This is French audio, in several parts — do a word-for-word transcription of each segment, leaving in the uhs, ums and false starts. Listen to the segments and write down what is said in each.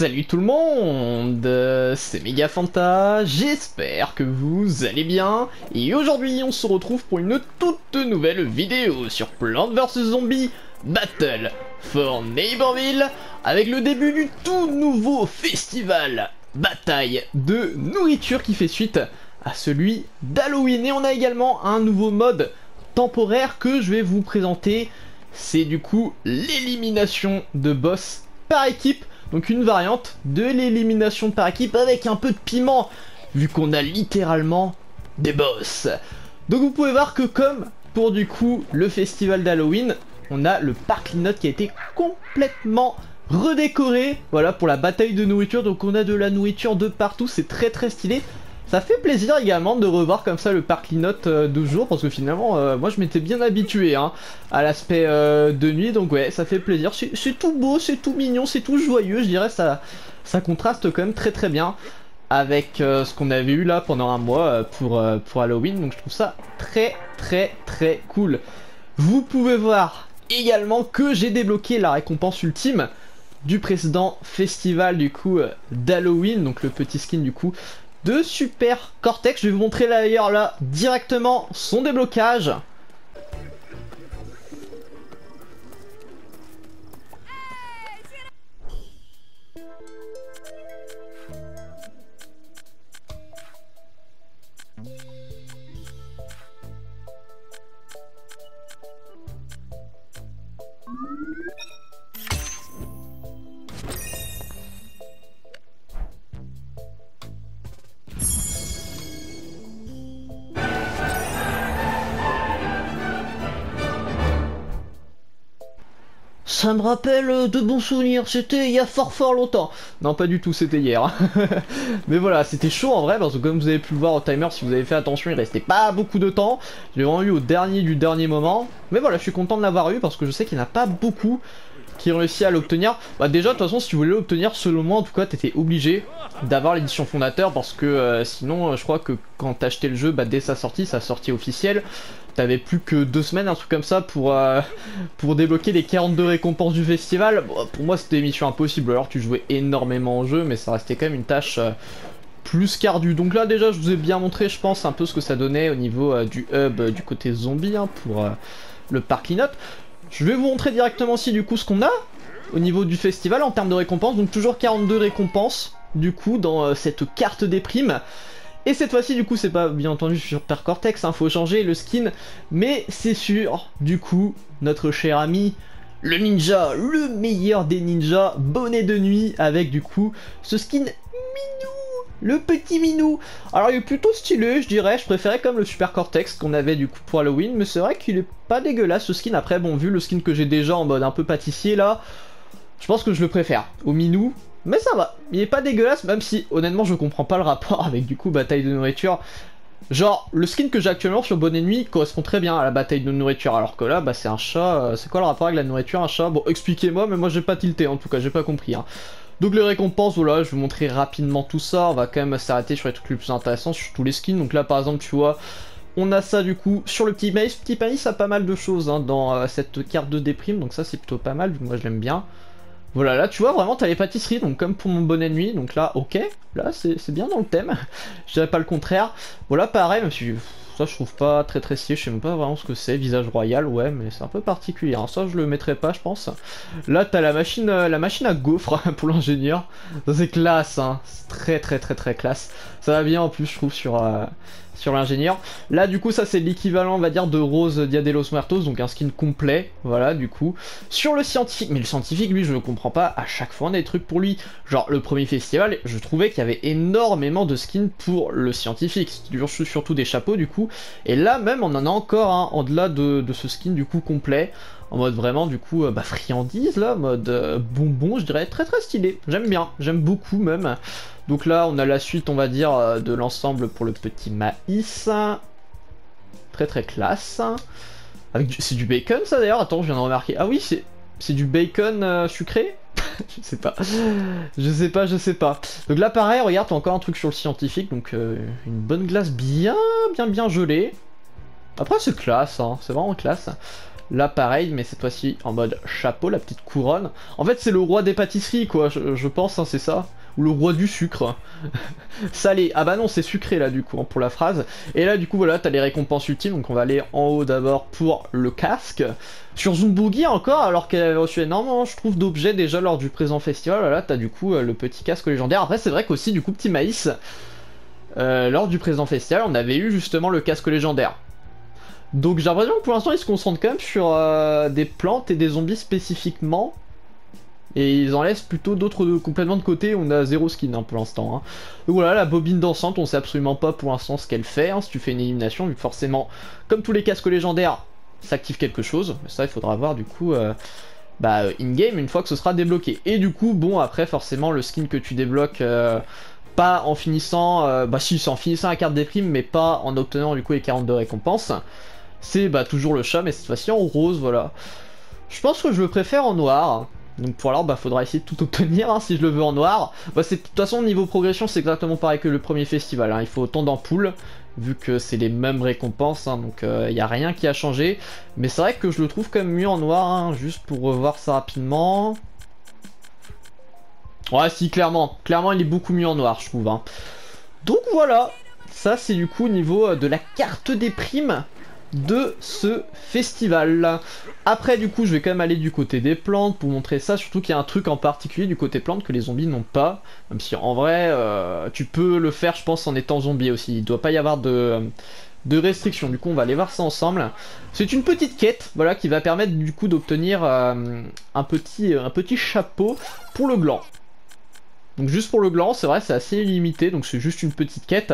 Salut tout le monde, c'est Megafanta, j'espère que vous allez bien, et aujourd'hui on se retrouve pour une toute nouvelle vidéo sur Plants vs Zombies Battle for Neighborville, avec le début du tout nouveau festival bataille de nourriture qui fait suite à celui d'Halloween. Et on a également un nouveau mode temporaire que je vais vous présenter, c'est du coup l'élimination de boss par équipe. Donc une variante de l'élimination par équipe avec un peu de piment, vu qu'on a littéralement des boss. Donc vous pouvez voir que comme pour du coup le festival d'Halloween, on a le parc Linoté qui a été complètement redécoré. Voilà pour la bataille de nourriture, donc on a de la nourriture de partout, c'est très très stylé. Ça fait plaisir également de revoir comme ça le parc Linoté euh, de jour, parce que finalement, euh, moi je m'étais bien habitué hein, à l'aspect euh, de nuit, donc ouais, ça fait plaisir. C'est tout beau, c'est tout mignon, c'est tout joyeux, je dirais, ça, ça contraste quand même très très bien avec euh, ce qu'on avait eu là pendant un mois euh, pour, euh, pour Halloween, donc je trouve ça très très très cool. Vous pouvez voir également que j'ai débloqué la récompense ultime du précédent festival du coup euh, d'Halloween, donc le petit skin du coup de Super Cortex. Je vais vous montrer d'ailleurs là directement son déblocage. Ça me rappelle de bons souvenirs, c'était il y a fort fort longtemps. Non, pas du tout, c'était hier. Mais voilà, c'était chaud en vrai, parce que comme vous avez pu le voir au timer, si vous avez fait attention, il restait pas beaucoup de temps. Je l'ai vraiment eu au dernier du dernier moment. Mais voilà, je suis content de l'avoir eu, parce que je sais qu'il n'y en a pas beaucoup qui ont réussi à l'obtenir. Bah déjà, de toute façon, si tu voulais l'obtenir, selon moi, en tout cas, t'étais obligé d'avoir l'édition fondateur, parce que euh, sinon, euh, je crois que quand t'achetais le jeu, bah dès sa sortie, sa sortie officielle, t'avais plus que deux semaines, un truc comme ça, pour, euh, pour débloquer les quarante-deux récompenses du festival. Bon, pour moi, c'était mission impossible. Alors, tu jouais énormément en jeu, mais ça restait quand même une tâche euh, plus qu'ardue. Donc là, déjà, je vous ai bien montré, je pense, un peu ce que ça donnait au niveau euh, du hub, euh, du côté zombie, hein, pour euh, le parc Linoté. Je vais vous montrer directement aussi du coup ce qu'on a au niveau du festival en termes de récompenses. Donc toujours quarante-deux récompenses du coup dans euh, cette carte des primes. Et cette fois-ci du coup c'est pas bien entendu sur Super Cortex, hein, faut changer le skin. Mais c'est sur du coup notre cher ami le ninja, le meilleur des ninjas, Bon et Nuit, avec du coup ce skin Minou. Le petit Minou. Alors il est plutôt stylé, je dirais, je préférais comme le Super Cortex qu'on avait du coup pour Halloween, mais c'est vrai qu'il est pas dégueulasse ce skin. Après bon, vu le skin que j'ai déjà en mode un peu pâtissier là, je pense que je le préfère au Minou, mais ça va, il est pas dégueulasse, même si honnêtement je comprends pas le rapport avec du coup bataille de nourriture. Genre le skin que j'ai actuellement sur Bon et Nuit correspond très bien à la bataille de nourriture, alors que là bah c'est un chat, euh, c'est quoi le rapport avec la nourriture, un chat? Bon, expliquez-moi, mais moi j'ai pas tilté, en tout cas j'ai pas compris hein. Donc les récompenses, voilà, je vais vous montrer rapidement tout ça. On va quand même s'arrêter sur les trucs les plus intéressants, sur tous les skins. Donc là par exemple tu vois, on a ça du coup sur le petit maïs. Petit maïs a pas mal de choses hein, dans euh, cette carte de déprime, donc ça c'est plutôt pas mal, moi je l'aime bien. Voilà, là tu vois vraiment t'as les pâtisseries, donc comme pour mon Bon et Nuit, donc là ok, là c'est bien dans le thème, je dirais pas le contraire. Voilà pareil, même si ça je trouve pas très très stylé, je sais même pas vraiment ce que c'est, visage royal, ouais mais c'est un peu particulier, hein. Ça je le mettrais pas je pense. Là t'as la machine euh, la machine à gaufres pour l'ingénieur, ça c'est classe, hein. C'est très très très très classe, ça va bien en plus je trouve sur... Euh... sur l'ingénieur. Là du coup ça c'est l'équivalent on va dire de Rose Diadelos Muertos, donc un skin complet, voilà du coup. Sur le scientifique, mais le scientifique lui je ne comprends pas, à chaque fois on a des trucs pour lui. Genre le premier festival je trouvais qu'il y avait énormément de skins pour le scientifique, surtout des chapeaux du coup, et là même on en a encore hein, en delà de, de ce skin du coup complet, en mode vraiment du coup euh, bah, friandise là, mode euh, bonbon je dirais, très très stylé, j'aime bien, j'aime beaucoup même. Donc là on a la suite on va dire de l'ensemble pour le petit maïs, très très classe, c'est du bacon ça d'ailleurs, attends je viens de remarquer, ah oui c'est du bacon euh, sucré. Je sais pas, je sais pas, je sais pas. Donc là pareil regarde t'as encore un truc sur le scientifique, donc euh, une bonne glace bien bien bien gelée, après c'est classe, hein, c'est vraiment classe. Là pareil, mais cette fois-ci en mode chapeau, la petite couronne. En fait c'est le roi des pâtisseries quoi, je, je pense, hein, c'est ça. Ou le roi du sucre. Salé. Ah bah non, c'est sucré là du coup, hein, pour la phrase. Et là du coup voilà, t'as les récompenses ultimes. Donc on va aller en haut d'abord pour le casque. Sur Zoom Boogie encore, alors qu'elle avait reçu énormément, je trouve, d'objets déjà lors du présent festival. Là t'as du coup le petit casque légendaire. Après c'est vrai qu'aussi du coup petit maïs. Euh, lors du présent festival, on avait eu justement le casque légendaire. Donc j'ai l'impression que pour l'instant ils se concentrent quand même sur euh, des plantes et des zombies spécifiquement. Et ils en laissent plutôt d'autres de, complètement de côté. On a zéro skin hein, pour l'instant. Hein. Donc voilà, la bobine dansante, on sait absolument pas pour l'instant ce qu'elle fait. Hein, si tu fais une élimination, vu que forcément, comme tous les casques légendaires, ça active quelque chose. Mais ça il faudra voir du coup euh, bah, in-game une fois que ce sera débloqué. Et du coup, bon après forcément le skin que tu débloques... Euh, pas en finissant, euh, bah si c'est en finissant la carte des primes, mais pas en obtenant du coup les quarante-deux récompenses. C'est bah toujours le chat, mais cette fois-ci en rose, voilà. Je pense que je le préfère en noir. Donc pour alors, bah faudra essayer de tout obtenir hein, si je le veux en noir. Bah c'est de toute façon niveau progression, c'est exactement pareil que le premier festival. Hein. Il faut autant d'ampoules, vu que c'est les mêmes récompenses, hein, donc il euh, n'y a rien qui a changé. Mais c'est vrai que je le trouve quand même mieux en noir, hein, juste pour revoir ça rapidement. Ouais si, clairement, clairement il est beaucoup mieux en noir je trouve hein. Donc voilà, ça c'est du coup au niveau de la carte des primes de ce festival. Après du coup je vais quand même aller du côté des plantes pour montrer ça, surtout qu'il y a un truc en particulier du côté plantes que les zombies n'ont pas. Même si en vrai euh, tu peux le faire je pense en étant zombie aussi, il doit pas y avoir de, de restrictions. Du coup on va aller voir ça ensemble. C'est une petite quête voilà qui va permettre du coup d'obtenir euh, un, petit, un petit chapeau pour le gland. Donc juste pour le gland, c'est vrai, c'est assez limité, donc c'est juste une petite quête.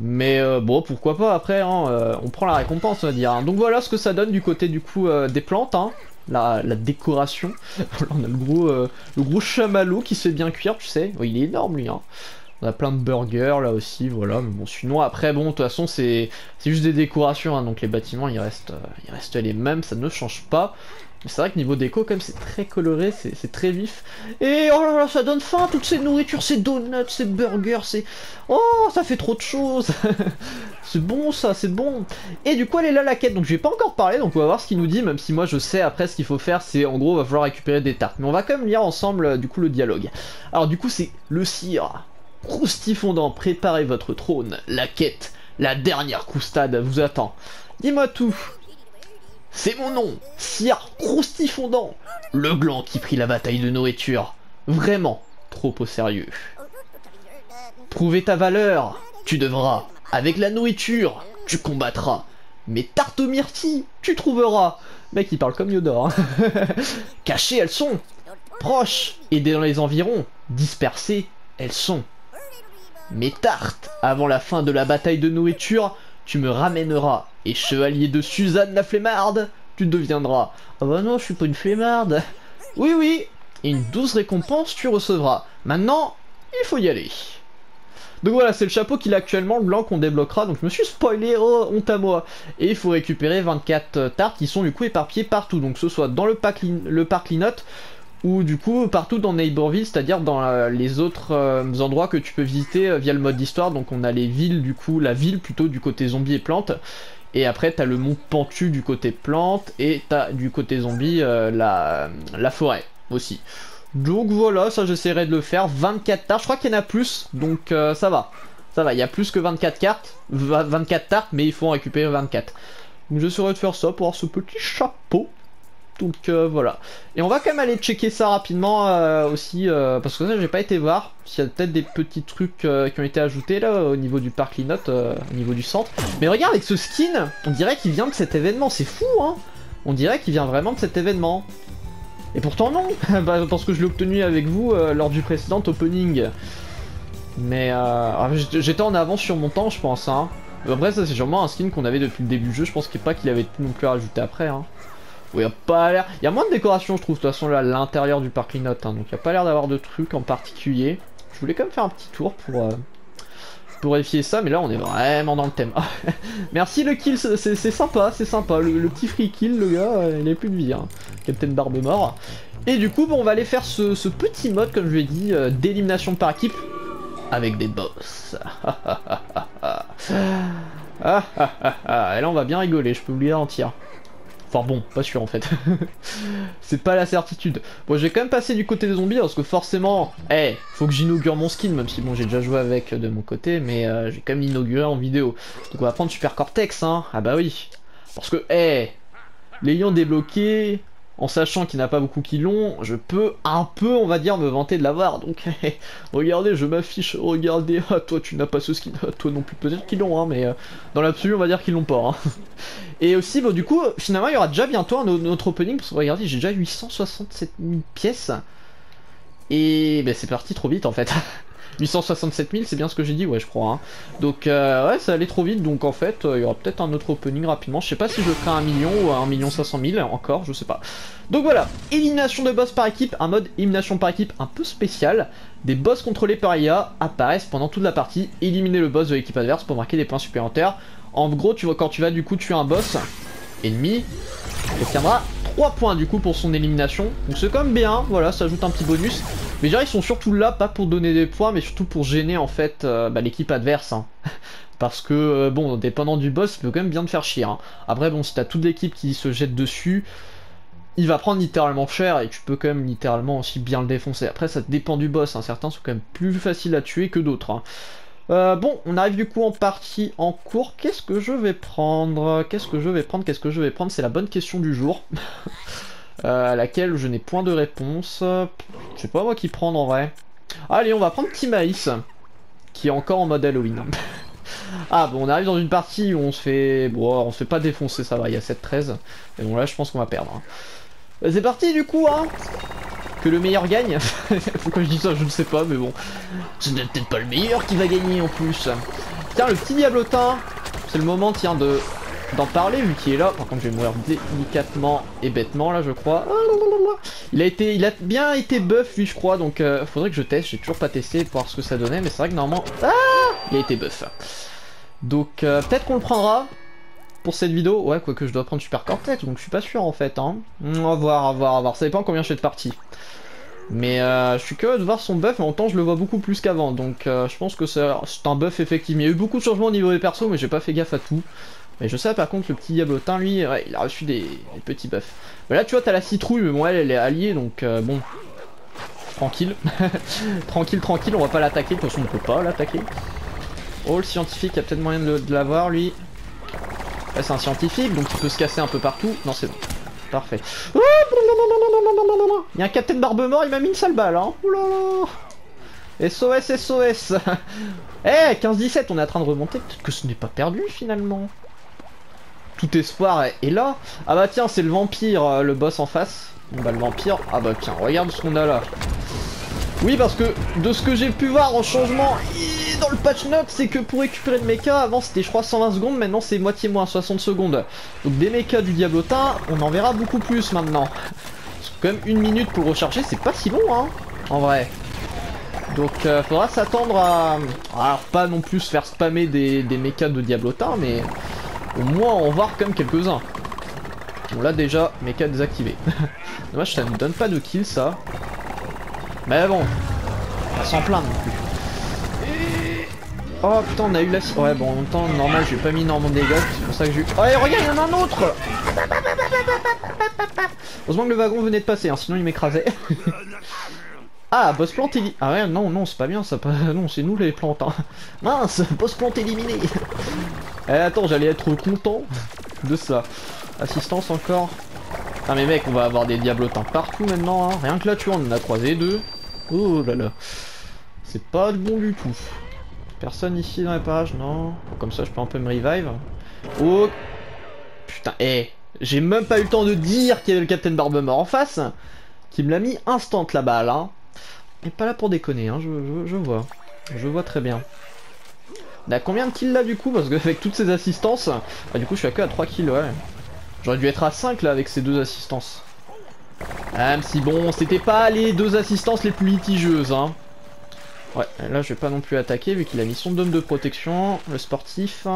Mais euh, bon, pourquoi pas après, hein, euh, on prend la récompense, on va dire. Hein. Donc voilà ce que ça donne du côté du coup euh, des plantes, hein, la, la décoration. Là, on a le gros, euh, le gros chamallow qui se fait bien cuire, tu sais. Oh, il est énorme lui, hein. On a plein de burgers là aussi, voilà. Mais bon, sinon après, bon, de toute façon, c'est juste des décorations, hein, donc les bâtiments, ils restent, euh, ils restent les mêmes, ça ne change pas. C'est vrai que niveau déco, comme c'est très coloré, c'est très vif. Et oh là là, ça donne faim, toutes ces nourritures, ces donuts, ces burgers, ces... Oh, ça fait trop de choses. C'est bon ça, c'est bon. Et du coup, elle est là la quête, donc je vais pas encore parler, donc on va voir ce qu'il nous dit, même si moi je sais après ce qu'il faut faire, c'est en gros, il va falloir récupérer des tartes. Mais on va quand même lire ensemble, du coup, le dialogue. Alors du coup, c'est le sire Croustifondant, préparez votre trône. La quête, la dernière croustade vous attend. Dis-moi tout. C'est mon nom, Sire Croustifondant, le gland qui prit la bataille de nourriture. Vraiment trop au sérieux. Prouver ta valeur, tu devras. Avec la nourriture, tu combattras. Mais tarte aux myrtilles, tu trouveras. Mec, il parle comme Yodor. Hein. Cachées, elles sont. Proches, et dans les environs. Dispersées, elles sont. Mais tarte, avant la fin de la bataille de nourriture, tu me ramèneras. Et chevalier de Suzanne la flemmarde, tu deviendras. Ah bah non, je suis pas une flemmarde. Oui, oui, et une douce récompense tu recevras. Maintenant, il faut y aller. Donc voilà, c'est le chapeau qu'il a actuellement, le blanc qu'on débloquera. Donc je me suis spoilé, oh, honte à moi. Et il faut récupérer vingt-quatre tartes qui sont du coup éparpillées partout. Donc que ce soit dans le parc, le parc Linoté, ou du coup partout dans Neighborville, c'est-à-dire dans euh, les autres euh, endroits que tu peux visiter euh, via le mode d'histoire. Donc on a les villes du coup, la ville plutôt du côté zombies et plantes. Et après t'as le mont pentu du côté plante et t'as du côté zombie euh, la, la forêt aussi. Donc voilà, ça j'essaierai de le faire. vingt-quatre tartes, je crois qu'il y en a plus, donc euh, ça va. Ça va, il y a plus que vingt-quatre cartes, vingt-quatre tartes, mais il faut en récupérer vingt-quatre. Donc j'essaierai de faire ça pour avoir ce petit chapeau. Donc euh, voilà. Et on va quand même aller checker ça rapidement euh, aussi, euh, parce que ça j'ai pas été voir s'il y a peut-être des petits trucs euh, qui ont été ajoutés là au niveau du parc Linote, euh, au niveau du centre. Mais regarde avec ce skin, on dirait qu'il vient de cet événement, c'est fou hein. On dirait qu'il vient vraiment de cet événement. Et pourtant non, bah, parce que je l'ai obtenu avec vous euh, lors du précédent opening. Mais euh, j'étais en avance sur mon temps je pense hein. Après ça c'est sûrement un skin qu'on avait depuis le début du jeu, je pense qu'il pas qu'il avait non plus rajouté après hein. Il n'y a pas l'air. Il y a moins de décoration, je trouve, de toute façon, là, à l'intérieur du parc Linoté. Hein, donc, il n'y a pas l'air d'avoir de trucs en particulier. Je voulais quand même faire un petit tour pour, euh, pour vérifier ça, mais là, on est vraiment dans le thème. Merci le kill, c'est sympa, c'est sympa. Le, le petit free kill, le gars, euh, il n'a plus de vie. Hein. Captain Barbe-Morte. Et du coup, bon, on va aller faire ce, ce petit mode, comme je l'ai dit, euh, d'élimination par équipe avec des boss. Ah, ah, ah, ah. Et là, on va bien rigoler, je peux vous le garantir. Enfin bon, pas sûr en fait. C'est pas la certitude. Bon, je vais quand même passer du côté des zombies parce que forcément, eh, hey, faut que j'inaugure mon skin, même si bon, j'ai déjà joué avec de mon côté, mais euh, j'ai quand même inauguré en vidéo. Donc on va prendre Super Cortex, hein. Ah bah oui. Parce que, eh, hey, l'ayant débloqué, en sachant qu'il n'y en a pas beaucoup qui l'ont, je peux un peu, on va dire, me vanter de l'avoir. Donc, regardez, je m'affiche, regardez, ah, toi tu n'as pas ce skin, ah, toi non plus, peut-être qu'ils l'ont, hein, mais euh, dans l'absolu, on va dire qu'ils l'ont pas. Hein. Et aussi, bon, du coup, finalement, il y aura déjà bientôt un, notre opening, parce que regardez, j'ai déjà huit cent soixante-sept mille pièces. Et ben, c'est parti trop vite, en fait. huit cent soixante-sept mille, c'est bien ce que j'ai dit, ouais, je crois. Hein. Donc, euh, ouais, ça allait trop vite. Donc, en fait, euh, il y aura peut-être un autre opening rapidement. Je sais pas si je ferai un million ou un million cinq cent mille encore, je sais pas. Donc, voilà. Élimination de boss par équipe. Un mode élimination par équipe un peu spécial. Des boss contrôlés par I A apparaissent pendant toute la partie. Éliminer le boss de l'équipe adverse pour marquer des points supplémentaires. En gros, tu vois, quand tu vas du coup tuer un boss ennemi, il obtiendra trois points du coup pour son élimination. Donc, c'est quand même bien. Voilà, ça ajoute un petit bonus. Mais genre ils sont surtout là, pas pour donner des points, mais surtout pour gêner en fait euh, bah, l'équipe adverse. Hein. Parce que, euh, bon, dépendant du boss, il peut quand même bien te faire chier. Hein. Après, bon, si t'as toute l'équipe qui se jette dessus, il va prendre littéralement cher et tu peux quand même littéralement aussi bien le défoncer. Après, ça dépend du boss, hein. Certains sont quand même plus faciles à tuer que d'autres. Hein. Euh, bon, on arrive du coup en partie en cours. Qu'est-ce que je vais prendre Qu'est-ce que je vais prendre Qu'est-ce que je vais prendre C'est la bonne question du jour. Euh, à laquelle je n'ai point de réponse. Je sais pas moi qui prendre en vrai. Allez, on va prendre Petit Maïs, qui est encore en mode Halloween. Ah bon, on arrive dans une partie où on se fait... Bon, on se fait pas défoncer, ça va, il y a sept treize. Et bon là, je pense qu'on va perdre. Hein. C'est parti du coup, hein. Que le meilleur gagne. Pourquoi je dis ça, je ne sais pas, mais bon. Ce n'est peut-être pas le meilleur qui va gagner en plus. Tiens, le petit Diablotin. C'est le moment, tiens, de... d'en parler vu qu'il est là. Par contre je vais mourir délicatement et bêtement là je crois. Il a été, il a bien été buff lui je crois, donc euh, faudrait que je teste, j'ai toujours pas testé pour voir ce que ça donnait, mais c'est vrai que normalement ah il a été buff. Donc euh, peut-être qu'on le prendra pour cette vidéo. Ouais, quoique je dois prendre Super Cortex, donc je suis pas sûr en fait hein. On va voir, on va voir, on va voir, ça dépend combien je fais de partie. Mais euh, je suis curieux de voir son buff, mais en temps je le vois beaucoup plus qu'avant, donc euh, je pense que c'est un buff effectif. Il y a eu beaucoup de changements au niveau des persos mais j'ai pas fait gaffe à tout. Mais je sais par contre le petit Diablotin lui, ouais, il a reçu des, des petits buffs. Mais là tu vois t'as la citrouille, mais bon elle, elle est alliée donc euh, bon. Tranquille. Tranquille, tranquille, on va pas l'attaquer, de toute façon on peut pas l'attaquer. Oh le scientifique, il y a peut-être moyen de, de l'avoir lui. Là c'est un scientifique donc il peut se casser un peu partout. Non c'est bon. Parfait. Oh, il y a un Captain Barbe-Morte, il m'a mis une sale balle hein. Oulala. S O S, S O S. Eh hey, quinze dix-sept, on est en train de remonter, peut-être que ce n'est pas perdu finalement. Tout espoir est là. Ah bah tiens, c'est le vampire, euh, le boss en face. Bon bah le vampire. Ah bah tiens, regarde ce qu'on a là. Oui, parce que de ce que j'ai pu voir en changement dans le patch note, c'est que pour récupérer le mecha, avant c'était je crois cent vingt secondes, maintenant c'est moitié moins, soixante secondes. Donc des mechas du Diablotin, on en verra beaucoup plus maintenant. Parce que quand même une minute pour le recharger, c'est pas si long hein, en vrai. Donc euh, faudra s'attendre à... Alors pas non plus faire spammer des, des mechas de Diablotin, mais... Au moins on va voir quand même quelques-uns. Bon là déjà méca désactivé. Dommage ça ne donne pas de kill ça. Mais bon, pas s'en plaindre non plus. Et... Oh putain on a eu la... Ouais bon en même temps normal j'ai pas mis énormément de dégâts. C'est pour ça que j'ai eu... Oh et regarde il y en a un autre. Heureusement que le wagon venait de passer hein, sinon il m'écrasait. Ah boss plante éliminé. Ah ouais non non c'est pas bien ça pas... Non c'est nous les plantes hein. Mince boss plante éliminé. Eh attends j'allais être content de ça. Assistance encore. Ah mais mec on va avoir des diablotins partout maintenant hein. Rien que là tu vois on en a croisé deux. Oh là là. C'est pas bon du tout. Personne ici dans les parages non. Comme ça je peux un peu me revive. Oh putain eh j'ai même pas eu le temps de dire qu'il y avait le Captain Barbe-Morte en face. Qui me l'a mis instant la balle hein. Et pas là pour déconner, hein, je, je, je vois. Je vois très bien. On a combien de kills là du coup? Parce qu'avec toutes ces assistances, bah, du coup je suis à que à trois kills, ouais. J'aurais dû être à cinq là avec ces deux assistances. Ah, mais si bon, c'était pas les deux assistances les plus litigieuses, hein. Ouais, là je vais pas non plus attaquer vu qu'il a mis son dôme de protection, le sportif.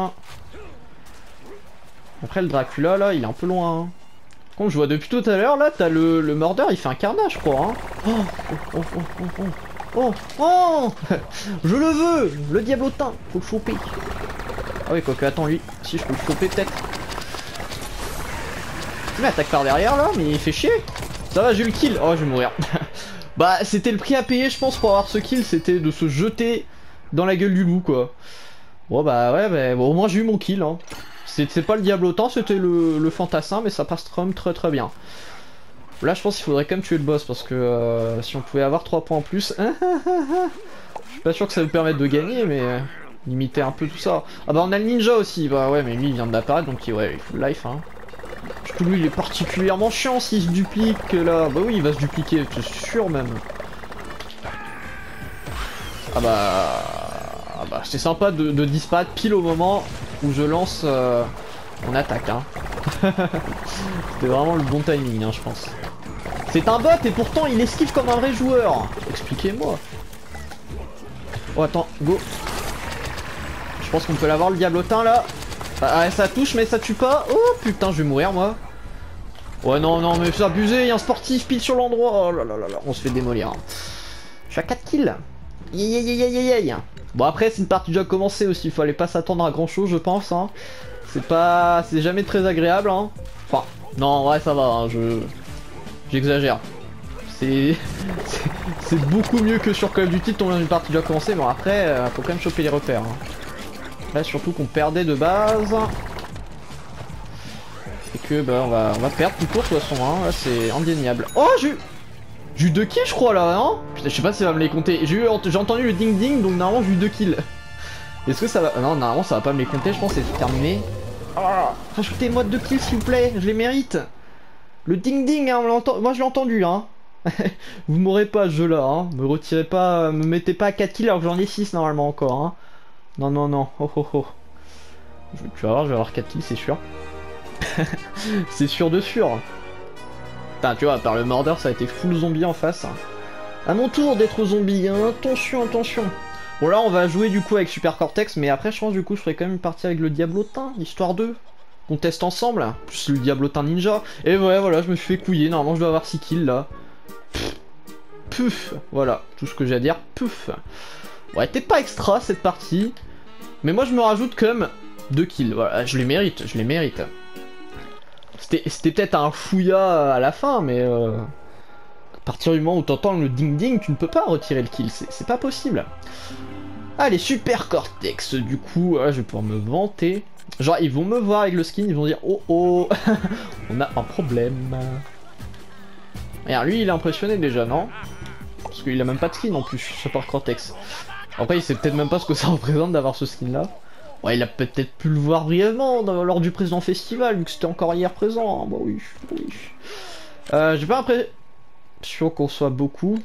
Après le Dracula là, il est un peu loin, hein. Comme je vois depuis tout à l'heure là, t'as le, le mordeur, il fait un carnage je crois hein. Oh oh oh oh oh oh oh je le veux, le diablotin, faut le choper. Ah oui quoique attends lui, si je peux le choper peut-être. putain, il attaque par derrière là, mais il fait chier. Ça va, j'ai eu le kill. Oh, je vais mourir. Bah, c'était le prix à payer, je pense, pour avoir ce kill. C'était de se jeter dans la gueule du loup, quoi. Bon, bah ouais, bah, bon, au moins j'ai eu mon kill. Hein. C'était pas le Diablotin, c'était le, le fantassin, mais ça passe très, très très bien. Là, je pense qu'il faudrait quand même tuer le boss, parce que euh, si on pouvait avoir trois points en plus. Je suis pas sûr que ça nous permette de gagner, mais euh, limiter un peu tout ça. Ah bah, on a le ninja aussi. Bah ouais, mais lui, il vient d'apparaître, donc il, ouais, il est full life, hein. Surtout lui, il est particulièrement chiant s'il se duplique là. Bah oui, il va se dupliquer, c'est sûr même. Ah bah... Ah bah c'est sympa de, de disparaître pile au moment où je lance euh, mon attaque. Hein. C'était vraiment le bon timing, hein, je pense. C'est un bot et pourtant il esquive comme un vrai joueur. Expliquez-moi. Oh attends, go. Je pense qu'on peut l'avoir le Diablotin là. Ah ça touche mais ça tue pas. Oh putain je vais mourir moi. Ouais non non mais c'est abusé, il y a un sportif pile sur l'endroit. Oh là là là là, on se fait démolir. Je suis à quatre kills. Yeah, yeah, yeah, yeah, yeah. Bon après c'est une partie déjà commencée aussi, il fallait pas s'attendre à grand chose je pense. Hein. C'est pas... c'est jamais très agréable. Hein. Enfin non ouais ça va, hein, je... j'exagère. C'est... c'est beaucoup mieux que sur Call of Duty, on a une partie déjà commencée, mais bon, après euh, faut quand même choper les repères. Hein. Là, surtout qu'on perdait de base et que bah on va, on va perdre tout court de toute façon hein. Là c'est indéniable. Oh j'ai eu deux kills je crois là non. Putain je sais pas si ça va me les compter. J'ai entendu le ding ding donc normalement j'ai eu deux kills. Est-ce que ça va... Non normalement ça va pas me les compter je pense, c'est terminé. Oh, rajoutez-moi deux kills s'il vous plaît, je les mérite. Le ding ding hein, on moi je l'ai entendu hein. Vous m'aurez pas ce jeu là hein. Me retirez pas, me mettez pas à quatre kills alors que j'en ai six normalement encore hein. Non, non, non, oh oh oh. Je vais tu vas voir, je vais avoir quatre kills, c'est sûr. C'est sûr de sûr. Putain, tu vois, à part le murder, ça a été full zombie en face. À mon tour d'être zombie, hein. Attention, attention. Bon, là, on va jouer du coup avec Super Cortex, mais après, je pense du coup, je ferai quand même une partie avec le Diablotin, histoire deux. Qu'on teste ensemble, plus le Diablotin Ninja. Et ouais, voilà, je me suis fait couiller. Normalement, je dois avoir six kills là. Puf, voilà, tout ce que j'ai à dire, puf. Ouais, t'es pas extra cette partie. Mais moi je me rajoute comme deux kills. Voilà, je les mérite, je les mérite. C'était peut-être un fouillat à la fin, mais euh, à partir du moment où t'entends le ding ding, tu ne peux pas retirer le kill, c'est pas possible. Allez, Super Cortex, du coup, euh, je vais pouvoir me vanter. Genre, ils vont me voir avec le skin, ils vont dire oh oh, on a un problème. Regarde, lui il est impressionné déjà, non? Parce qu'il a même pas de skin en plus, Super Cortex. Après il sait peut-être même pas ce que ça représente d'avoir ce skin là. Ouais il a peut-être pu le voir brièvement dans, lors du présent festival vu que c'était encore hier présent. Hein. Bah oui, oui. Euh, j'ai pas l'impression qu'on soit beaucoup.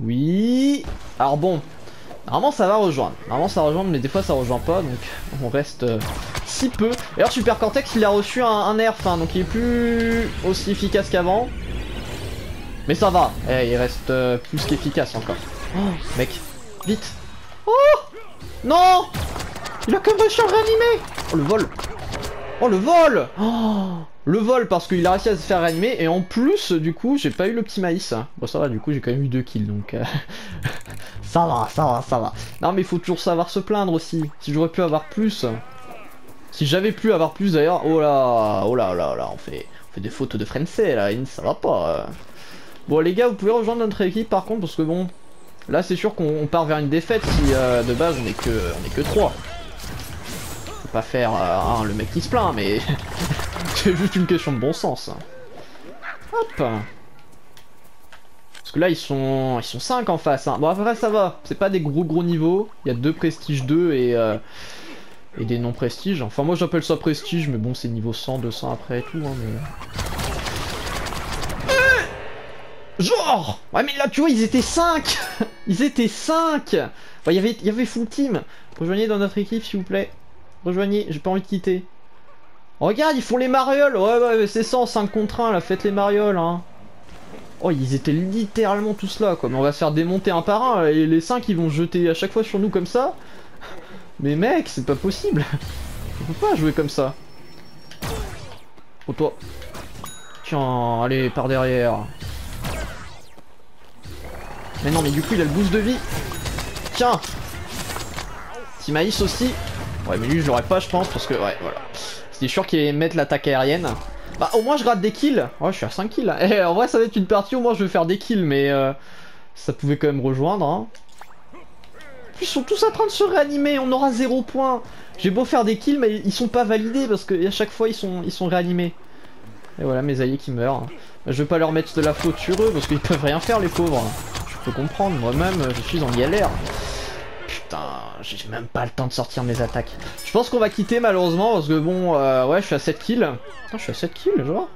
Oui. Alors bon. Normalement ça va rejoindre. Normalement ça rejoint mais des fois ça rejoint pas donc on reste euh, si peu. D'ailleurs Super Cortex il a reçu un, un nerf hein, donc il est plus aussi efficace qu'avant. Mais ça va. Eh il reste euh, plus qu'efficace encore. Oh, mec. Vite. Oh non. Il a comme réussi à le réanimer. Oh le vol. Oh le vol. Oh le vol parce qu'il a réussi à se faire réanimer. Et en plus du coup j'ai pas eu le petit maïs. Bon ça va du coup j'ai quand même eu deux kills donc euh... ça va ça va ça va. Non mais il faut toujours savoir se plaindre aussi. Si j'aurais pu avoir plus. Si j'avais pu avoir plus d'ailleurs. Oh là oh là oh là oh là on fait, on fait des fautes de français là. Ça va pas. Bon les gars vous pouvez rejoindre notre équipe par contre parce que bon. Là c'est sûr qu'on part vers une défaite si euh, de base on est que on est que trois. Faut pas faire euh, hein, le mec qui se plaint mais c'est juste une question de bon sens. Hop. Parce que là ils sont ils sont cinq en face. Hein. Bon après ça va, c'est pas des gros gros niveaux. Il y a deux prestige deux et euh, et des non prestige. Enfin moi j'appelle ça prestige mais bon c'est niveau cent, deux cents après et tout. Hein, mais... Genre! Ouais mais là tu vois ils étaient cinq. Ils étaient cinq. Enfin, y avait, y avait full team. Rejoignez dans notre équipe s'il vous plaît. Rejoignez, j'ai pas envie de quitter. Oh, regarde ils font les marioles. Ouais ouais c'est ça en cinq contre un là, faites les marioles hein. Oh ils étaient littéralement tous là quoi. Mais on va se faire démonter un par un et les cinq ils vont jeter à chaque fois sur nous comme ça. Mais mec c'est pas possible. On peut pas jouer comme ça. Oh toi. Tiens allez par derrière. Mais non mais du coup il a le boost de vie. Tiens. Petit maïs aussi. Ouais mais lui je l'aurais pas je pense parce que ouais voilà. C'était sûr qu'il allait mettre l'attaque aérienne. Bah au moins je rate des kills. Ouais, je suis à cinq kills là. Et, en vrai ça va être une partie où moi je vais faire des kills, mais euh, ça pouvait quand même rejoindre hein. Ils sont tous en train de se réanimer, on aura zéro point. J'ai beau faire des kills mais ils sont pas validés parce que à chaque fois ils sont ils sont réanimés. Et voilà mes alliés qui meurent. Je veux pas leur mettre de la faute sur eux parce qu'ils peuvent rien faire les pauvres. Je peux comprendre, moi-même je suis en galère. Putain, j'ai même pas le temps de sortir mes attaques. Je pense qu'on va quitter malheureusement parce que bon euh, ouais je suis à sept kills. Putain, je suis à sept kills genre.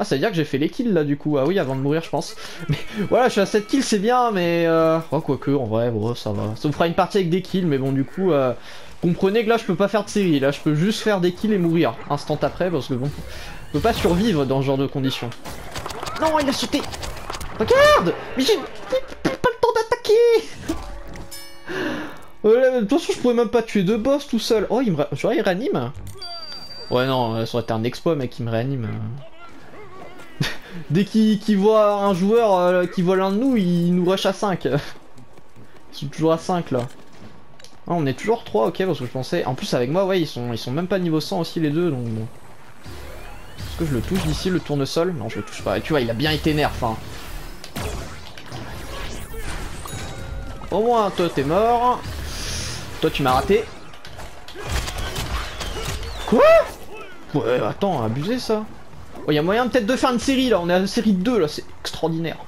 Ah ça veut dire que j'ai fait les kills là du coup, ah oui avant de mourir je pense. Mais voilà je suis à sept kills c'est bien mais euh... oh, quoique en vrai oh, ça va. Ça me fera une partie avec des kills mais bon du coup euh... comprenez que là je peux pas faire de série, là je peux juste faire des kills et mourir instant après parce que bon je peux pas survivre dans ce genre de conditions. Non il a sauté. Regarde. Mais j'ai pas le temps d'attaquer. euh, de toute façon je pourrais même pas tuer deux boss tout seul. Oh il me genre, il réanime. Ouais non ça aurait été un exploit mec il me réanime. Dès qu'il qu'il voit un joueur euh, qui voit l'un de nous, il nous rush à cinq. Ils sont toujours à cinq là. Ah, on est toujours trois, ok, parce que je pensais. En plus, avec moi, ouais, ils sont, ils sont même pas niveau cent aussi les deux, donc bon. Est-ce que je le touche d'ici le tournesol? Non, je le touche pas. Et tu vois, il a bien été nerf. Hein. Au moins, toi, t'es mort. Toi, tu m'as raté. Quoi? Ouais, attends, abusé ça. Il oh, y a moyen peut-être de faire une série là, on est à la série deux là, c'est extraordinaire.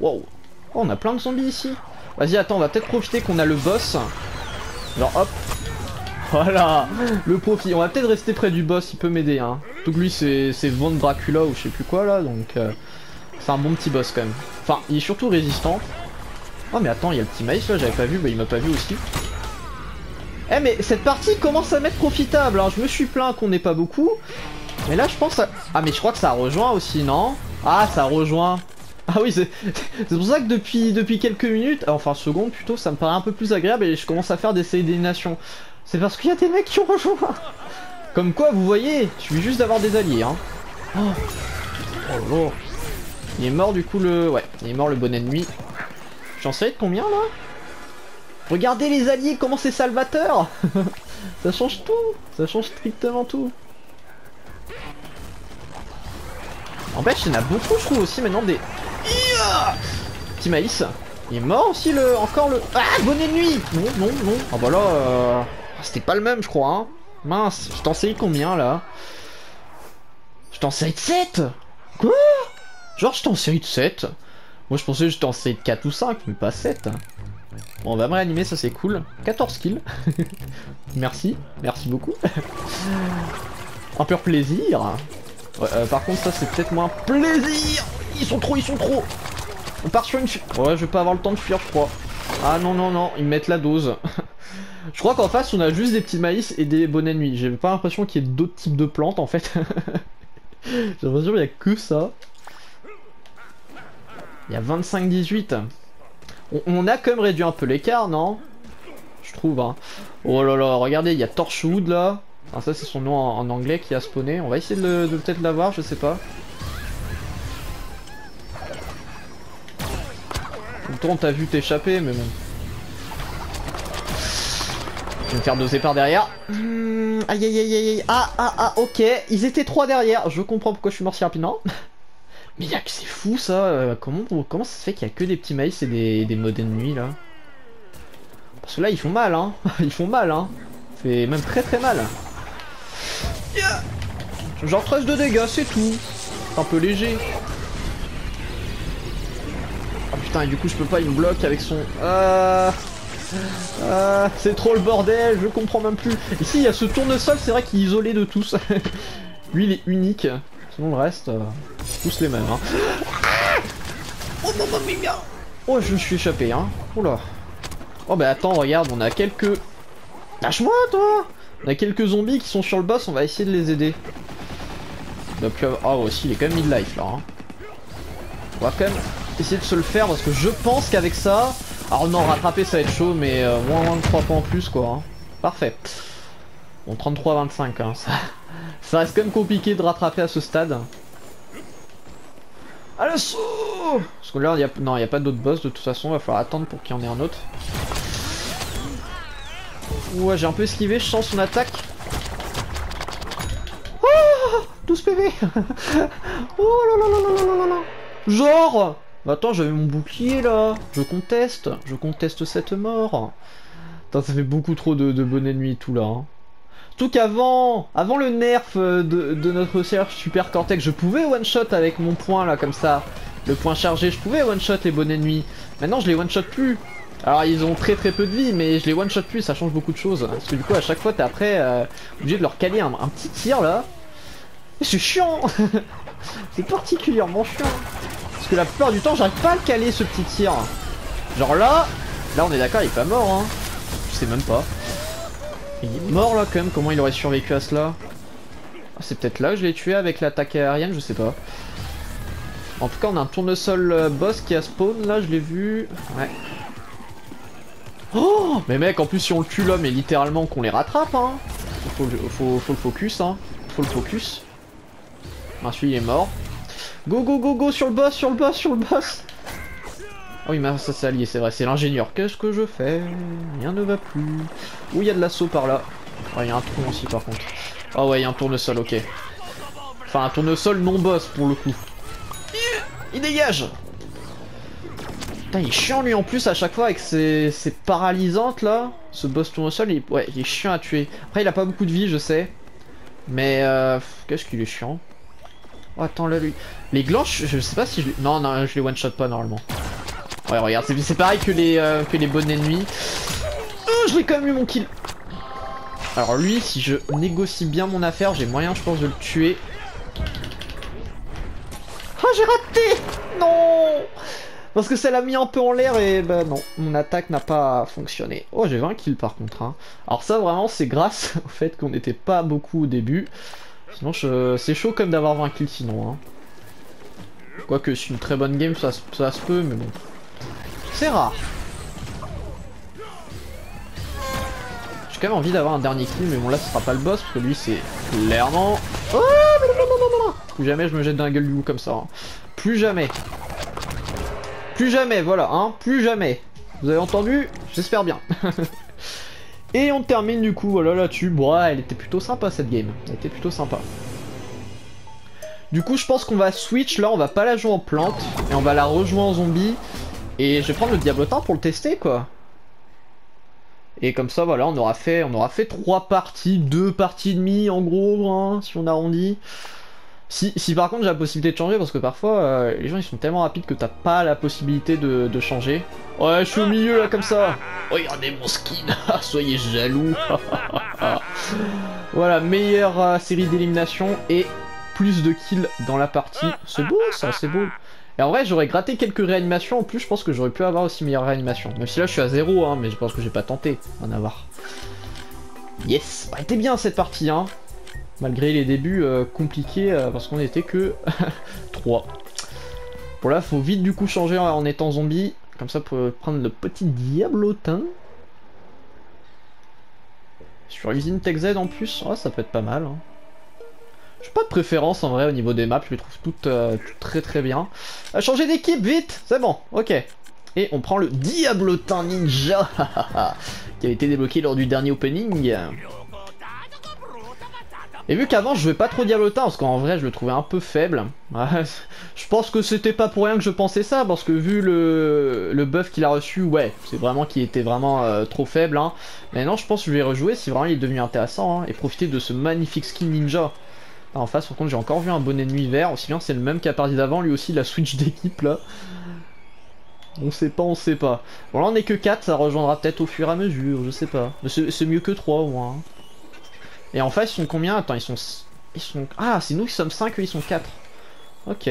Wow. Oh, on a plein de zombies ici. Vas-y, attends, on va peut-être profiter qu'on a le boss. Genre hop. Voilà, le profit. On va peut-être rester près du boss, il peut m'aider. Hein. Donc lui c'est Von Dracula ou je sais plus quoi là, donc euh, c'est un bon petit boss quand même. Enfin, il est surtout résistant. Oh mais attends, il y a le petit maïs là, j'avais pas vu, bah il m'a pas vu aussi. Eh mais cette partie commence à m'être profitable, hein. Je me suis plaint qu'on n'est pas beaucoup. Mais là je pense à... Ah mais je crois que ça a rejoint aussi non? Ah ça a rejoint. Ah oui c'est pour ça que depuis, depuis quelques minutes, enfin secondes plutôt, ça me paraît un peu plus agréable et je commence à faire des séries d'élimination. C'est parce qu'il y a des mecs qui ont rejoint. Comme quoi vous voyez, je suis juste d'avoir des alliés hein. Oh. Oh, oh. Il est mort du coup le... Ouais, il est mort le bon et nuit. J'en sais de combien là? Regardez les alliés comment c'est salvateur. Ça change tout, ça change strictement tout. En fait, il y en a beaucoup, je trouve aussi maintenant des. Yeah petit maïs. Il est mort aussi le. Encore le. Ah, Bon et Nuit. Non, non, non. Ah, bah là. Euh... C'était pas le même, je crois. Hein. Mince, je t'en sais combien là? Je t'en sais de sept. Quoi? Genre, je t'en sais de sept. Moi, je pensais que je t'en sais de quatre ou cinq, mais pas sept. Bon, on va me réanimer, ça c'est cool. quatorze kills. Merci, merci beaucoup. Un pur plaisir. Ouais, euh, par contre ça c'est peut-être moins plaisir. Ils sont trop, ils sont trop. On part sur une fuite. Ouais je vais pas avoir le temps de fuir je crois. Ah non non non, ils mettent la dose. Je crois qu'en face on a juste des petits maïs et des bonnets de nuit. J'ai pas l'impression qu'il y ait d'autres types de plantes en fait. J'ai l'impression qu'il y a que ça. Il y a vingt-cinq à dix-huit. On, on a quand même réduit un peu l'écart non? Je trouve hein. Oh là là, regardez il y a Torchwood là. Ah, ça c'est son nom en, en anglais qui a spawné. On va essayer de, de peut-être l'avoir, je sais pas. Tout le temps t'as vu t'échapper mais bon. Je vais me faire doser par derrière. Mmh, aïe aïe aïe aïe. Ah ah ah ok. Ils étaient trois derrière. Je comprends pourquoi je suis mort si rapidement. Mais y'a que c'est fou ça. Euh, comment, comment ça se fait qu'il y a que des petits maïs et des, des modèles de nuit là? Parce que là ils font mal hein. Ils font mal hein. Fait même très très mal. Yeah. Genre treize de dégâts, c'est tout. C'est un peu léger. Oh putain, et du coup, je peux pas, il me bloque avec son. Euh... Euh... C'est trop le bordel, je comprends même plus. Ici, il y a ce tournesol, c'est vrai qu'il est isolé de tous. Lui, il est unique. Sinon, le reste, euh... tous les mêmes. Hein. Oh non, non, mais bien. Oh, je me suis échappé, hein. Oh là. Oh, bah attends, regarde, on a quelques. Lâche-moi, toi! On a quelques zombies qui sont sur le boss, on va essayer de les aider. Ah oh, aussi, il est quand même mid-life là. Hein. On va quand même essayer de se le faire parce que je pense qu'avec ça. Alors, non, rattraper ça va être chaud, mais euh, moins, moins de trois points en plus quoi. Hein. Parfait. Bon, trente-trois à vingt-cinq, hein, ça... ça reste quand même compliqué de rattraper à ce stade. À l'assaut! Parce que là, y a... non, il n'y a pas d'autres boss de toute façon, il va falloir attendre pour qu'il y en ait un autre. Ouais j'ai un peu esquivé, je sens son attaque. Oh douze P V. Oh là là là là là là là. Genre, attends, j'avais mon bouclier là. Je conteste, je conteste cette mort. Attends, ça fait beaucoup trop de, de Bon et Nuit tout là. Hein. Tout qu'avant, avant le nerf de, de notre serge Super Cortex, je pouvais one shot avec mon point là comme ça. Le point chargé, je pouvais one shot les Bon et Nuit. Maintenant, je les one shot plus. Alors ils ont très très peu de vie, mais je les one shot plus, ça change beaucoup de choses. Parce que du coup à chaque fois t'es après euh, obligé de leur caler un, un petit tir là. C'est chiant. C'est particulièrement chiant. Parce que la plupart du temps j'arrive pas à caler ce petit tir. Genre là, là on est d'accord il est pas mort hein. Je sais même pas. Il est mort là quand même, comment il aurait survécu à cela? C'est peut-être là que je l'ai tué avec l'attaque aérienne, je sais pas. En tout cas on a un tournesol boss qui a spawn là, je l'ai vu. Ouais. Oh, mais mec, en plus si on le tue l'homme et littéralement qu'on les rattrape hein. Faut, faut, faut le focus hein. Faut le focus. Ah celui il est mort. Go go go go sur le boss, sur le boss, sur le boss. Ah oui mais ça c'est allié, c'est vrai, c'est l'ingénieur. Qu'est-ce que je fais? Rien ne va plus. Ouh il y a de l'assaut par là. Ouais il y a un trou aussi par contre. Ah ouais il y a un tournesol, ok. Enfin un tournesol non boss pour le coup. Il dégage. Putain, il est chiant lui en plus à chaque fois avec ses, ses paralysantes là. Ce boss tournesol, il... ouais, il est chiant à tuer. Après, il a pas beaucoup de vie, je sais. Mais euh, qu'est-ce qu'il est chiant. Oh, attends là lui. Les glanches, je sais pas si je. Non, non, je les one shot pas normalement. Ouais, regarde, c'est pareil que les, euh, que les Bon et Nuit. Oh, je l'ai quand même eu mon kill. Alors lui, si je négocie bien mon affaire, j'ai moyen, je pense, de le tuer. Oh, j'ai raté. Non. Parce que ça l'a mis un peu en l'air et bah non, mon attaque n'a pas fonctionné. Oh j'ai vingt kills par contre hein. Alors ça vraiment c'est grâce au fait qu'on n'était pas beaucoup au début. Sinon je... c'est chaud comme d'avoir vingt kills sinon hein. Quoique c'est une très bonne game, ça, ça se peut mais bon. C'est rare. J'ai quand même envie d'avoir un dernier kill mais bon là ce sera pas le boss parce que lui c'est clairement... Oh blablabla. Plus jamais je me jette d'un gueule du loup comme ça. Hein. Plus jamais. Plus jamais, voilà, hein, plus jamais. Vous avez entendu? J'espère bien. Et on termine du coup, voilà là-dessus. Bon, elle était plutôt sympa cette game. Elle était plutôt sympa. Du coup, je pense qu'on va switch là, on va pas la jouer en plante. Et on va la rejouer en zombie. Et je vais prendre le Diablotin pour le tester, quoi. Et comme ça, voilà, on aura fait on aura fait trois parties, deux parties et demie en gros, hein, si on arrondit. Si, si par contre j'ai la possibilité de changer parce que parfois euh, les gens ils sont tellement rapides que t'as pas la possibilité de, de changer. Ouais je suis au milieu là comme ça. Regardez mon skin, soyez jaloux. Voilà, meilleure euh, série d'élimination et plus de kills dans la partie. C'est beau ça, c'est beau. Et en vrai j'aurais gratté quelques réanimations en plus, je pense que j'aurais pu avoir aussi meilleure réanimation. Même si là je suis à zéro hein, mais je pense que j'ai pas tenté d'en avoir. Yes, bah, elle était bien cette partie hein. Malgré les débuts euh, compliqués euh, parce qu'on n'était que trois. Bon là faut vite du coup changer en, en étant zombie. Comme ça pour prendre le petit Diablotin. Sur l'usine Tech Z en plus, oh, ça peut être pas mal. Hein. J'ai pas de préférence en vrai au niveau des maps, je les trouve toutes, euh, toutes très très bien. Euh, changer d'équipe vite, c'est bon, ok. Et on prend le Diablotin Ninja qui a été débloqué lors du dernier opening. Et vu qu'avant je jouais pas trop Diablotin parce qu'en vrai je le trouvais un peu faible, ouais, je pense que c'était pas pour rien que je pensais ça parce que vu le, le buff qu'il a reçu, ouais, c'est vraiment qu'il était vraiment euh, trop faible. Hein. Maintenant je pense que je vais rejouer si vraiment il est devenu intéressant hein, et profiter de ce magnifique skin ninja. Ah, en face par contre j'ai encore vu un Bon et Nuit vert, aussi bien c'est le même qu'à partir d'avant, lui aussi la switch d'équipe là. On sait pas, on sait pas. Bon là on est que quatre, ça rejoindra peut-être au fur et à mesure, je sais pas. Mais c'est mieux que trois au moins. Hein. Et en face, ils sont combien? Attends, ils sont... ils sont... Ah, c'est nous qui sommes cinq, eux, ils sont quatre. Ok.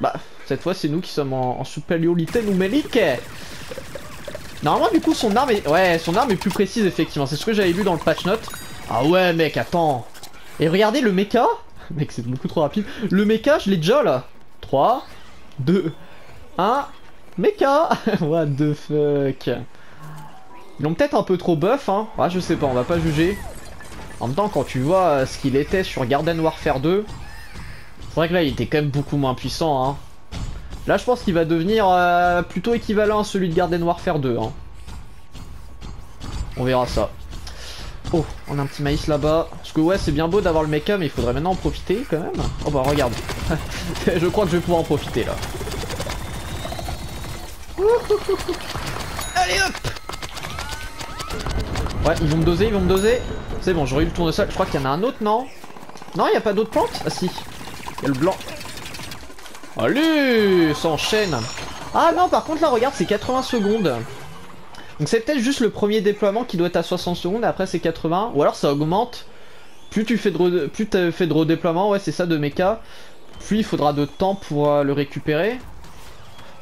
Bah, cette fois, c'est nous qui sommes en, en supériorité numérique. Normalement, du coup, son arme est... Ouais, son arme est plus précise, effectivement. C'est ce que j'avais vu dans le patch note. Ah ouais, mec, attends. Et regardez, le mecha. Mec, c'est beaucoup trop rapide. Le mecha, je l'ai déjà, là. trois, deux, un... Mecha. What the fuck. Ils l'ont peut-être un peu trop buff, hein. Ouais, je sais pas, on va pas juger. En même temps, quand tu vois ce qu'il était sur Garden Warfare deux, c'est vrai que là, il était quand même beaucoup moins puissant. Hein. Là, je pense qu'il va devenir euh, plutôt équivalent à celui de Garden Warfare deux. Hein. On verra ça. Oh, on a un petit maïs là-bas. Parce que ouais, c'est bien beau d'avoir le mecha, mais il faudrait maintenant en profiter quand même. Oh bah regarde. Je crois que je vais pouvoir en profiter là. Allez hop. Ouais, ils vont me doser, ils vont me doser. C'est bon, j'aurais eu le tournesol. Je crois qu'il y en a un autre, non? Non, il n'y a pas d'autres plantes? Ah si. Il y a le blanc. Allez, ça enchaîne. Ah non, par contre là, regarde, c'est quatre-vingts secondes. Donc c'est peut-être juste le premier déploiement qui doit être à soixante secondes, après c'est quatre-vingts, ou alors ça augmente, plus tu fais de, plus tu fais de redéploiement, ouais c'est ça de mecha, puis il faudra de temps pour euh, le récupérer.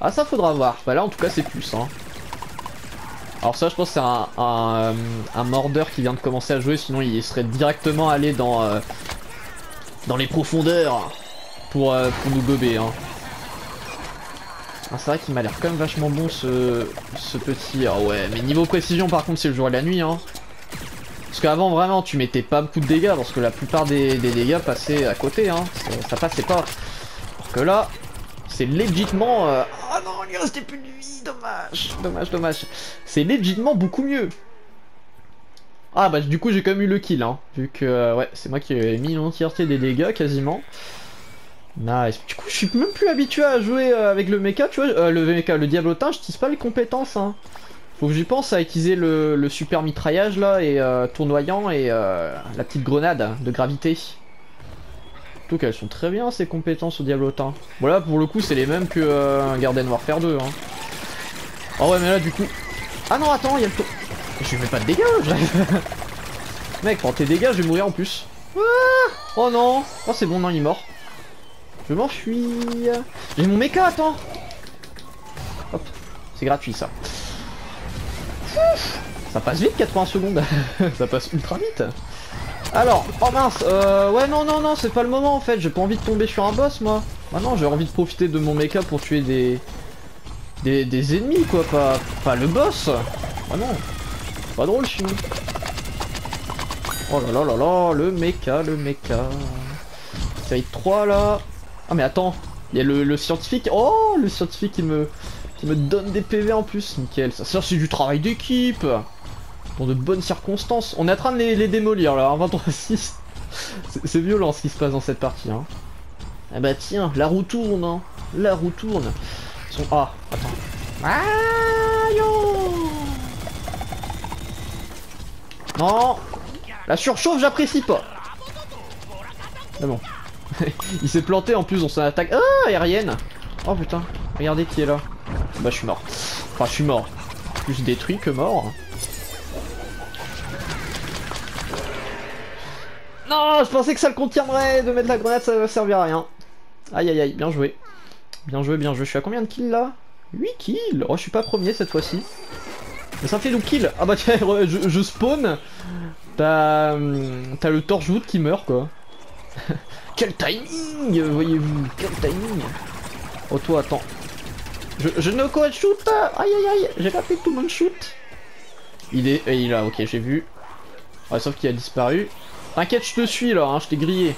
Ah ça faudra voir, bah là en tout cas c'est plus hein. Alors ça je pense que c'est un, un, un mordeur qui vient de commencer à jouer, sinon il serait directement allé dans, euh, dans les profondeurs pour, euh, pour nous gober hein. Ah, c'est vrai qu'il m'a l'air quand même vachement bon ce, ce petit... Ah ouais, mais niveau précision par contre c'est le jour et la nuit hein. Parce qu'avant vraiment tu mettais pas beaucoup de dégâts parce que la plupart des, des dégâts passaient à côté hein. Ça, ça passait pas. Alors que là, c'est légitimement... Euh... Oh non, il restait plus de vie, dommage, dommage, dommage. C'est légitimement beaucoup mieux. Ah bah du coup j'ai quand même eu le kill hein. Vu que euh, ouais, c'est moi qui ai mis l'entièreté des dégâts quasiment. Nice. Du coup, je suis même plus habitué à jouer euh, avec le mecha, tu vois, euh, le mecha, le diablotin, je tisse pas les compétences, hein. Faut que j'y pense à utiliser le, le super mitraillage, là, et euh, tournoyant, et euh, la petite grenade de gravité. En tout cas, elles sont très bien, ces compétences au diablotin. Voilà, bon, pour le coup, c'est les mêmes que euh, Garden Warfare deux, hein. Ah ouais, mais là, du coup... Ah non, attends, il y a le tour... Je mets pas de dégâts, je rêve. Mec, prends tes dégâts, je vais mourir en plus. Ah oh non. Oh, c'est bon, non, il est mort. Je m'enfuis. J'ai mon mecha, attends. Hop, c'est gratuit ça. Ça passe vite quatre-vingts secondes. Ça passe ultra vite. Alors, oh mince, euh, ouais non non non, c'est pas le moment en fait. J'ai pas envie de tomber sur un boss moi. Maintenant j'ai envie de profiter de mon mecha pour tuer des des, des ennemis quoi, pas, pas le boss. Ah non, pas drôle chez nous. Oh là là là là, le mecha, le mecha. Ça y est trois là. Ah mais attends, il y a le, le scientifique, oh le scientifique qui me, qui me donne des P V en plus, nickel, ça c'est du travail d'équipe, dans de bonnes circonstances, on est en train de les, les démolir là, vingt-trois six, c'est violent ce qui se passe dans cette partie, hein. Ah bah tiens, la roue tourne, hein. La roue tourne, ils sont, ah, attends, ah, yo. Non, la surchauffe j'apprécie pas, ah bon. Il s'est planté en plus dans son attaque. Ah aérienne. Oh putain. Regardez qui est là. Bah je suis mort. Enfin je suis mort. Plus détruit que mort. Non je pensais que ça le contiendrait. De mettre la grenade ça ne servir à rien. Aïe aïe aïe. Bien joué. Bien joué bien joué. Je suis à combien de kills là? Huit kills. Oh je suis pas premier cette fois-ci. Mais ça fait double kill. Ah bah tiens je, je spawn. T'as T'as le Torchwood qui meurt quoi. Quel timing, voyez-vous, quel timing. Oh toi, attends. Je, je ne coach shoot. Aïe aïe aïe, j'ai pas fait tout mon shoot. Il est, il est là, ok, j'ai vu. Ouais, sauf qu'il a disparu. T'inquiète, je te suis là, hein, je t'ai grillé.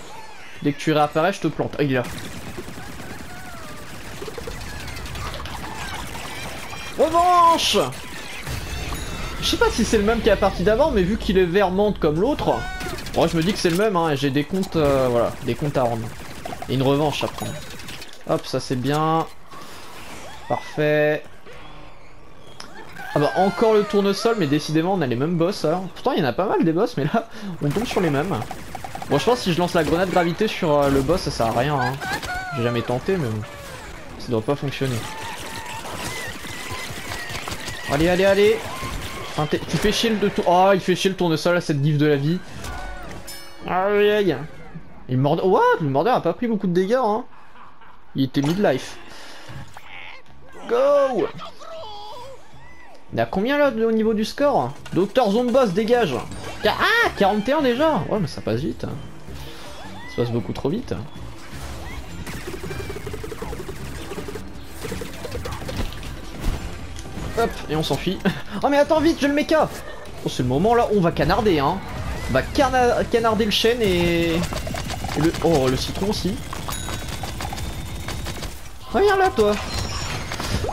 Dès que tu réapparais, je te plante. Ah, il est là. Revanche. Je sais pas si c'est le même qu'à la partie d'avant, mais vu qu'il est vert menthe comme l'autre... Moi je me dis que c'est le même hein, et j'ai des comptes euh, voilà, des comptes à rendre. Et une revanche à prendre. Hop, ça c'est bien. Parfait. Ah bah encore le tournesol, mais décidément on a les mêmes boss alors. Pourtant il y en a pas mal des boss, mais là on tombe sur les mêmes. Bon je pense que si je lance la grenade gravité sur euh, le boss ça sert à rien hein. J'ai jamais tenté mais bon. Ça doit pas fonctionner. Allez allez allez. Enfin, tu fais chier le tour. Oh il fait chier le tournesol à cette diff de la vie. Aïe aïe. Il mord... What? Le mordeur a pas pris beaucoup de dégâts hein. Il était mid-life. Go. Il y a combien là au niveau du score? Docteur Zombos dégage. Ah quarante et un déjà. Ouais mais ça passe vite. Ça passe beaucoup trop vite. Hop. Et on s'enfuit. Oh mais attends vite j'ai le mecha. Oh c'est le moment là on va canarder hein. On va cana canarder le chêne et... et le... Oh, le citron aussi. Regarde là, toi.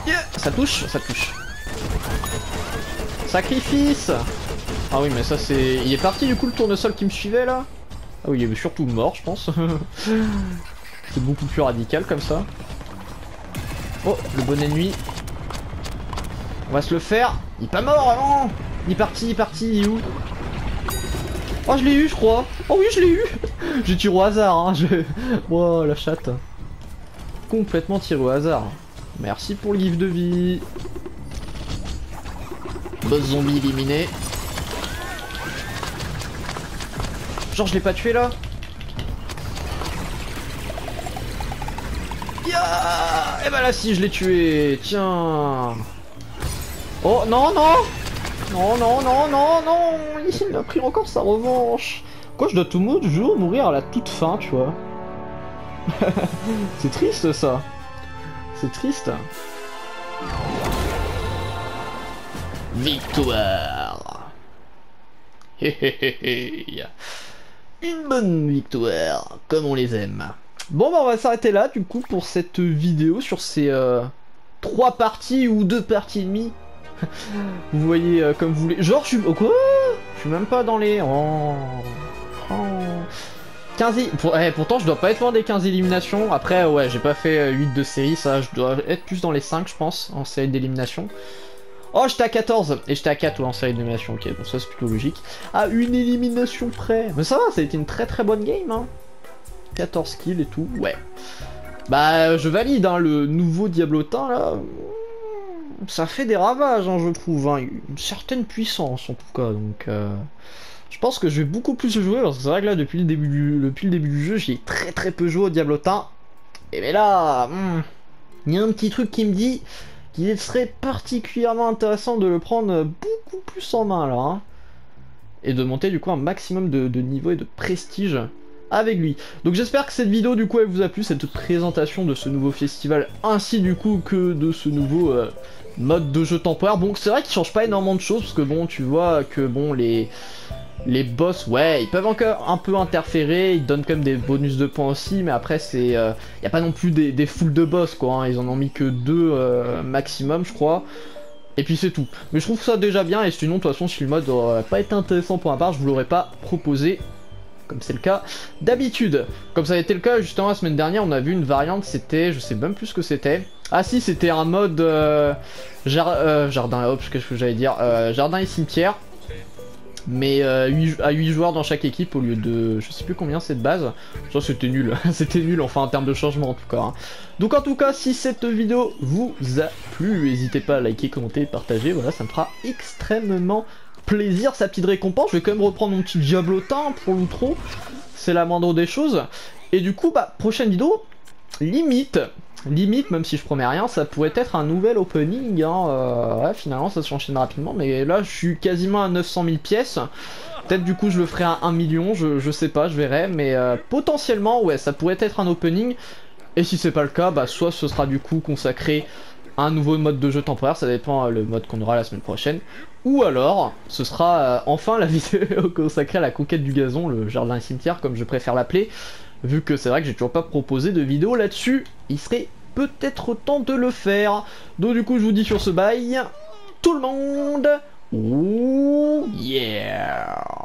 Yeah. Ça touche, ça touche. Sacrifice. Ah oui, mais ça c'est... Il est parti du coup le tournesol qui me suivait là? Ah oui, il est surtout mort je pense. C'est beaucoup plus radical comme ça. Oh, le bon et nuit. On va se le faire. Il est pas mort, non. Il est parti, il est parti, il est où? Oh, je l'ai eu je crois. Oh oui, je l'ai eu. J'ai tiré au hasard, hein. Je... Oh, la chatte. Complètement tiré au hasard. Merci pour le gif de vie. Boss zombie éliminé. Genre je l'ai pas tué là. Yeah. Et eh bah ben là si je l'ai tué. Tiens. Oh non non. Non non non non non. Il a pris encore sa revanche. Quoi, je dois toujours mourir à la toute fin tu vois. C'est triste ça. C'est triste. Victoire. Hé hé hé hé. Une bonne victoire, comme on les aime. Bon bah on va s'arrêter là du coup pour cette vidéo sur ces euh, trois parties ou deux parties et demie. Vous voyez euh, comme vous voulez. Genre je suis... Oh, quoi? Je suis même pas dans les... Oh. Oh. quinze... Pour... Eh, pourtant je dois pas être loin des quinze éliminations. Après ouais j'ai pas fait huit de série ça. Je dois être plus dans les cinq je pense en série d'élimination. Oh j'étais à quatorze et j'étais à quatre ouais, en série d'élimination, ok bon ça c'est plutôt logique. À une élimination près. Mais ça va, ça a été une très très bonne game hein. quatorze kills et tout, ouais. Bah je valide hein, le nouveau Diablotin là. Ça fait des ravages hein, je trouve, hein. Une certaine puissance en tout cas donc euh... je pense que je vais beaucoup plus jouer parce que c'est vrai que là depuis le début du, depuis le début du jeu j'ai très très peu joué au Diablotin. Et mais là, hmm, il y a un petit truc qui me dit qu'il serait particulièrement intéressant de le prendre beaucoup plus en main là, hein, et de monter du coup un maximum de, de niveau et de prestige avec lui. Donc j'espère que cette vidéo du coup elle vous a plu, cette présentation de ce nouveau festival ainsi du coup que de ce nouveau euh, mode de jeu temporaire. Bon c'est vrai qu'il change pas énormément de choses parce que bon tu vois que bon les... Les boss, ouais, ils peuvent encore un peu interférer, ils donnent quand même des bonus de points aussi, mais après, c'est, il euh, n'y a pas non plus des, des foules de boss, quoi, hein, ils en ont mis que deux euh, maximum, je crois, et puis c'est tout. Mais je trouve ça déjà bien, et sinon, de toute façon, si le mode n'aurait pas été intéressant pour ma part, je ne vous l'aurais pas proposé, comme c'est le cas d'habitude. Comme ça a été le cas, justement, la semaine dernière, on a vu une variante, c'était, je sais même plus ce que c'était. Ah si, c'était un mode euh, jar euh, jardin, hop, qu'est-ce que j'allais dire, euh, jardin et cimetière. Mais euh, huit, à huit joueurs dans chaque équipe au lieu de je sais plus combien c'est de base. Ça c'était nul, c'était nul enfin en termes de changement en tout cas hein. Donc en tout cas si cette vidéo vous a plu, n'hésitez pas à liker, commenter, partager. Voilà ça me fera extrêmement plaisir, sa petite récompense. Je vais quand même reprendre mon petit Diablotin pour l'outro, c'est la moindre des choses. Et du coup bah prochaine vidéo limite Limite, même si je promets rien, ça pourrait être un nouvel opening. Hein. Euh, ouais, finalement, ça s'enchaîne rapidement. Mais là, je suis quasiment à neuf cent mille pièces. Peut-être du coup, je le ferai à un million. Je, je sais pas, je verrai. Mais euh, potentiellement, ouais, ça pourrait être un opening. Et si c'est pas le cas, bah soit ce sera du coup consacré à un nouveau mode de jeu temporaire. Ça dépend euh, le mode qu'on aura la semaine prochaine. Ou alors, ce sera euh, enfin la vidéo consacrée à la conquête du gazon, le jardin et cimetière, comme je préfère l'appeler. Vu que c'est vrai que j'ai toujours pas proposé de vidéo là-dessus, il serait peut-être temps de le faire. Donc du coup, je vous dis sur ce bail, tout le monde, oh yeah.